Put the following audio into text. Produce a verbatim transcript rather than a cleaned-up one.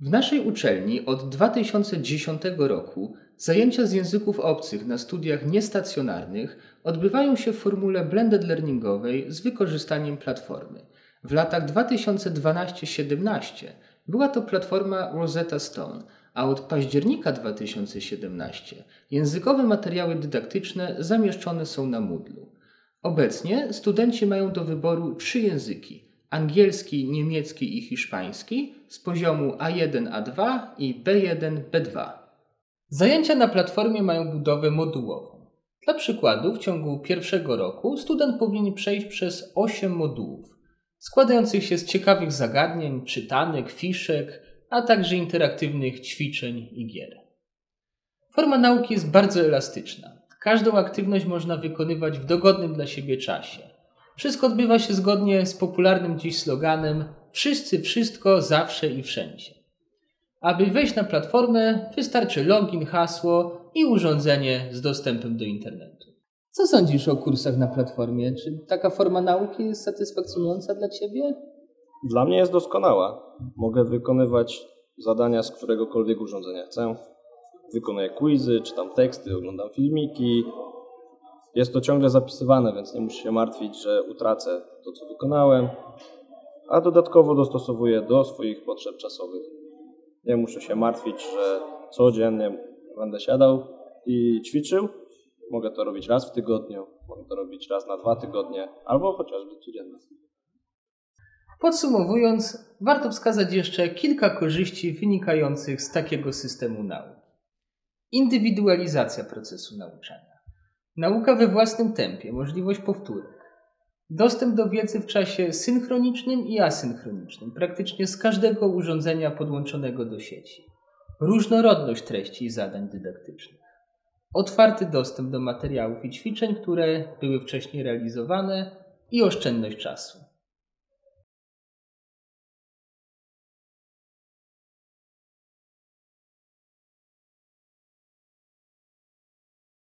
W naszej uczelni od dwa tysiące dziesiątego roku zajęcia z języków obcych na studiach niestacjonarnych odbywają się w formule blended learningowej z wykorzystaniem platformy. W latach dwa tysiące dwunastego do siedemnastego była to platforma Rosetta Stone, a od października dwa tysiące siedemnastego językowe materiały dydaktyczne zamieszczone są na Moodle. Obecnie studenci mają do wyboru trzy języki: angielski, niemiecki i hiszpański z poziomu A jeden A dwa i B jeden B dwa. Zajęcia na platformie mają budowę modułową. Dla przykładu w ciągu pierwszego roku student powinien przejść przez osiem modułów, składających się z ciekawych zagadnień, czytanek, fiszek, a także interaktywnych ćwiczeń i gier. Forma nauki jest bardzo elastyczna. Każdą aktywność można wykonywać w dogodnym dla siebie czasie. Wszystko odbywa się zgodnie z popularnym dziś sloganem "Wszyscy, wszystko, zawsze i wszędzie". Aby wejść na platformę, wystarczy login, hasło i urządzenie z dostępem do internetu. Co sądzisz o kursach na platformie? Czy taka forma nauki jest satysfakcjonująca dla Ciebie? Dla mnie jest doskonała. Mogę wykonywać zadania z któregokolwiek urządzenia chcę. Wykonuję quizy, czytam teksty, oglądam filmiki. Jest to ciągle zapisywane, więc nie muszę się martwić, że utracę to, co wykonałem, a dodatkowo dostosowuję do swoich potrzeb czasowych. Nie muszę się martwić, że codziennie będę siadał i ćwiczył. Mogę to robić raz w tygodniu, mogę to robić raz na dwa tygodnie, albo chociażby codziennie. Podsumowując, warto wskazać jeszcze kilka korzyści wynikających z takiego systemu nauki. Indywidualizacja procesu nauczania. Nauka we własnym tempie, możliwość powtórek. Dostęp do wiedzy w czasie synchronicznym i asynchronicznym, praktycznie z każdego urządzenia podłączonego do sieci. Różnorodność treści i zadań dydaktycznych. Otwarty dostęp do materiałów i ćwiczeń, które były wcześniej realizowane i oszczędność czasu.